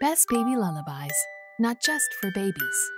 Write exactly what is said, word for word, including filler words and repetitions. Best Baby Lullabies, not just for babies.